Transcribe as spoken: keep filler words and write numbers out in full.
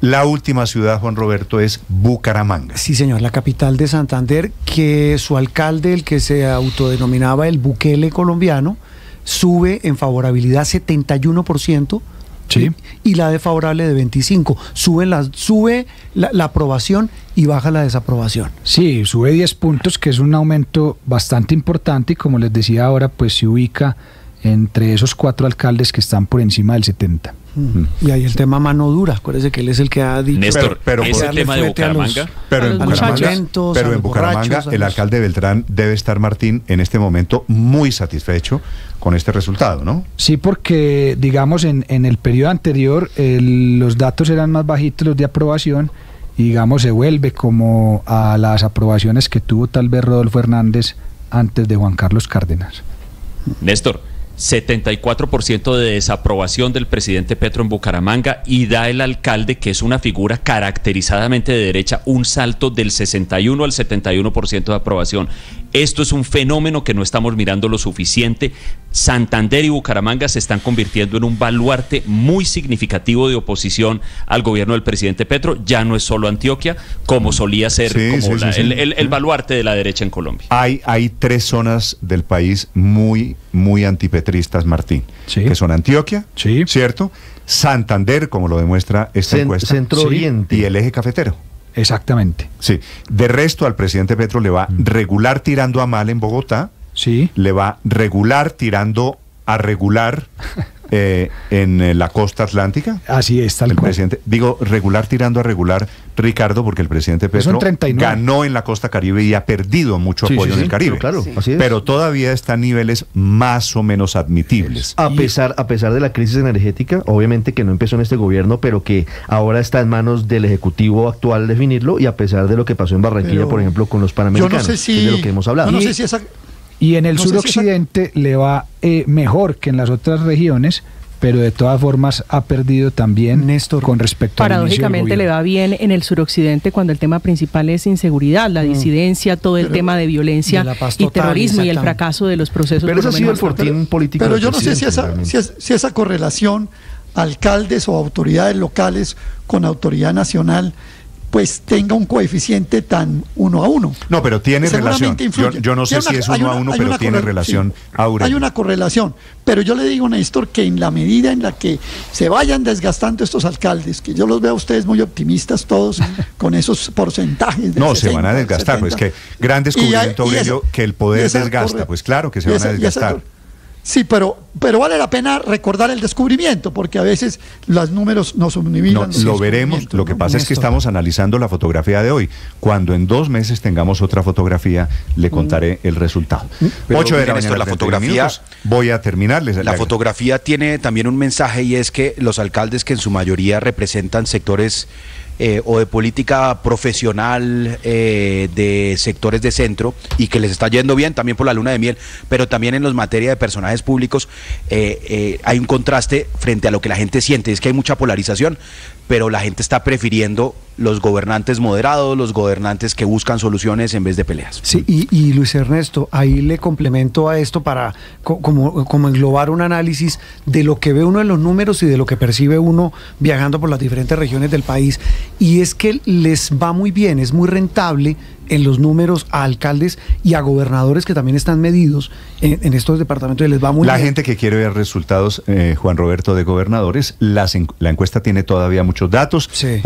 La última ciudad, Juan Roberto, es Bucaramanga. Sí, señor, la capital de Santander, que su alcalde, el que se autodenominaba el Bukele colombiano, sube en favorabilidad setenta y uno por ciento. Sí. Y la desfavorable de veinticinco por ciento. Sube, la, sube la, la aprobación y baja la desaprobación. Sí, sube diez puntos, que es un aumento bastante importante, y como les decía ahora, pues se ubica entre esos cuatro alcaldes que están por encima del setenta por ciento. Mm. Y ahí el tema mano dura, acuérdese que él es el que ha dicho... Néstor, pero, pero es el tema de Bucaramanga. Los, pero en Bucaramanga, pero en Bucaramanga el alcalde Beltrán debe estar, Martín, en este momento muy satisfecho con este resultado, ¿no? Sí, porque, digamos, en, en el periodo anterior el, los datos eran más bajitos, los de aprobación, y, digamos, se vuelve como a las aprobaciones que tuvo tal vez Rodolfo Hernández antes de Juan Carlos Cárdenas. Néstor, setenta y cuatro por ciento de desaprobación del presidente Petro en Bucaramanga, y da el alcalde, que es una figura caracterizadamente de derecha, un salto del sesenta y uno al setenta y uno por ciento de aprobación. Esto es un fenómeno que no estamos mirando lo suficiente. Santander y Bucaramanga se están convirtiendo en un baluarte muy significativo de oposición al gobierno del presidente Petro. Ya no es solo Antioquia, como solía ser, sí, como sí, la, sí, el, el, el baluarte de la derecha en Colombia. Hay, hay tres zonas del país muy, muy antipetristas, Martín, sí, que son Antioquia, sí, ¿cierto? Santander, como lo demuestra esta Cent encuesta, Centro Oriente, y el eje cafetero. Exactamente. Sí. De resto, al presidente Petro le va regular tirando a mal en Bogotá. Sí. Le va regular tirando a regular eh, en la costa atlántica. Así es, tal el cual. Presidente, digo, regular tirando a regular, Ricardo, porque el presidente Petro ganó en la costa Caribe y ha perdido mucho sí, apoyo sí, en el sí, Caribe. Pero, claro, sí, así es. Pero todavía está a niveles más o menos admitibles. A pesar, a pesar de la crisis energética, obviamente que no empezó en este gobierno, pero que ahora está en manos del Ejecutivo actual definirlo, y a pesar de lo que pasó en Barranquilla, pero, por ejemplo, con los Panamericanos, no sé si, que es de lo que hemos hablado. Yo no sé si esa... Y en el no suroccidente si esa... le va eh, mejor que en las otras regiones, pero de todas formas ha perdido también, Néstor, con respecto a... Paradójicamente le va bien en el suroccidente cuando el tema principal es inseguridad, la mm. disidencia, todo el pero, tema de violencia de total, y terrorismo y el fracaso de los procesos. Pero eso ha sido el fortín político. Pero yo no sé si esa, si, es, si esa correlación, alcaldes o autoridades locales con autoridad nacional, pues tenga un coeficiente tan uno a uno. No, pero tiene relación. Yo, yo no sé si es uno a uno, pero tiene relación, Aurelio. Hay una correlación, pero yo le digo, Néstor, que en la medida en la que se vayan desgastando estos alcaldes, que yo los veo a ustedes muy optimistas todos con esos porcentajes. No, se van a desgastar, pues que gran descubrimiento, Aurelio, que el poder desgasta, pues claro que se van a desgastar. Sí, pero, pero vale la pena recordar el descubrimiento, porque a veces los números nos omnivilan. No, lo veremos, lo que pasa es que estamos analizando la fotografía de hoy. Cuando en dos meses tengamos otra fotografía, le contaré el resultado. Ocho de la mañana, la fotografía. Voy a terminarles. La fotografía tiene también un mensaje, y es que los alcaldes, que en su mayoría representan sectores Eh, o de política profesional eh, de sectores de centro, y que les está yendo bien también por la luna de miel, pero también en los materia de personajes públicos eh, eh, hay un contraste frente a lo que la gente siente. Es que hay mucha polarización, pero la gente está prefiriendo los gobernantes moderados, los gobernantes que buscan soluciones en vez de peleas. Sí, y, y Luis Ernesto, ahí le complemento a esto para co como, como englobar un análisis de lo que ve uno en los números y de lo que percibe uno viajando por las diferentes regiones del país. Y es que les va muy bien, es muy rentable en los números a alcaldes y a gobernadores que también están medidos en, en estos departamentos, y les va muy la bien. La gente que quiere ver resultados, eh, Juan Roberto, de gobernadores, las, la encuesta tiene todavía muchos datos. Sí.